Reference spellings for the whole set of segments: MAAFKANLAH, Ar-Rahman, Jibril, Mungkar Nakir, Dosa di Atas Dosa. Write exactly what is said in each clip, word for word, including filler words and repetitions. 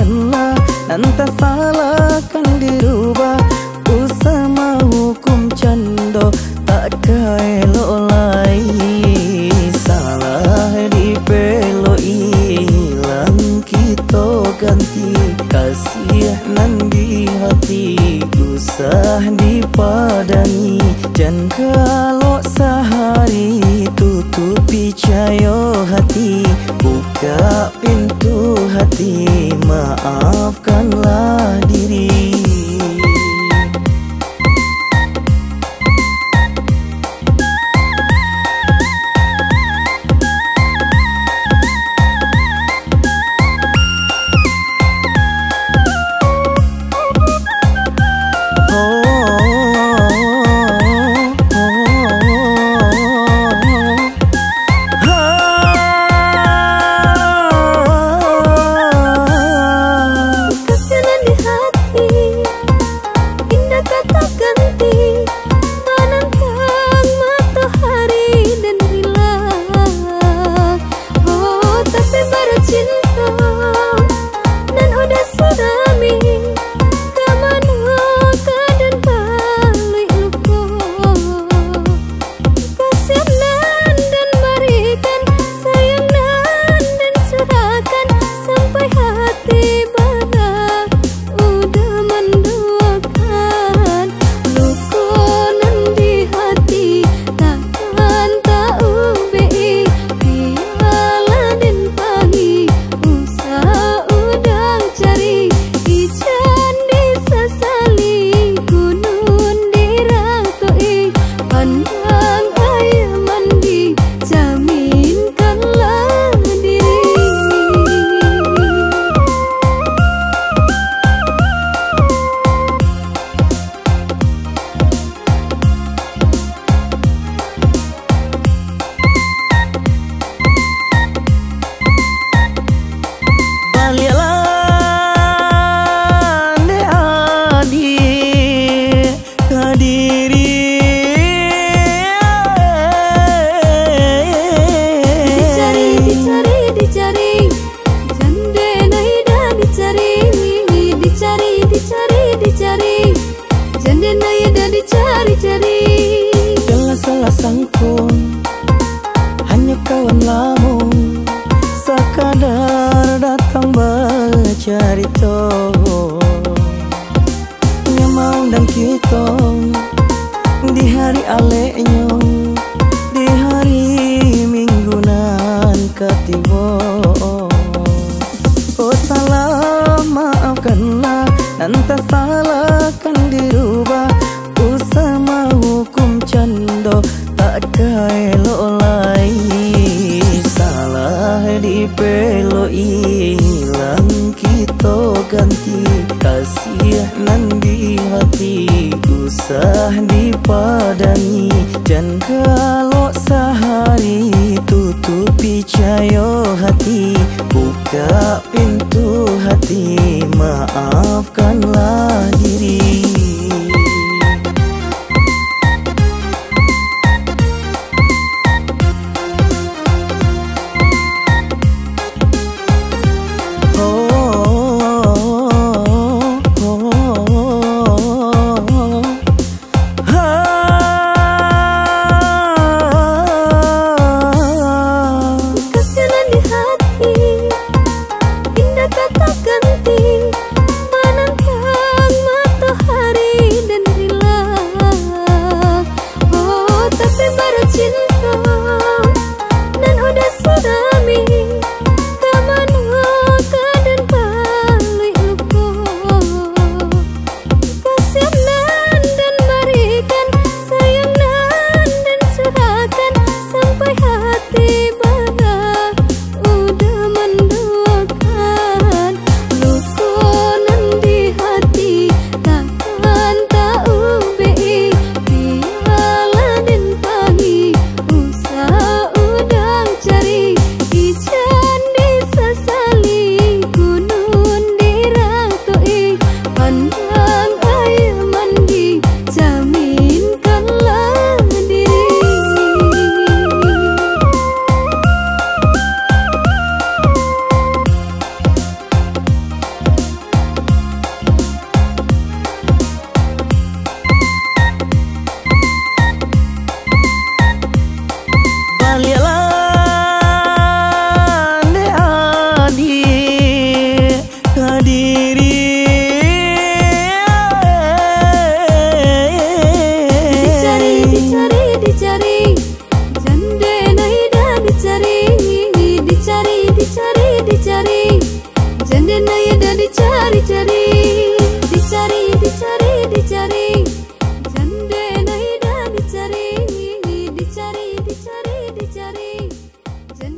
maafkanlah, lantas salah kan dirubah. Ku sama hukum cando, tak kaelok lagi. Salah dipelok hilang, kita ganti. Kasihanan di hati, usah dipadani. Dan kalau sehari tutupi cayo hati, buka pintu hati, maafkanlah diri.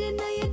dan ayah.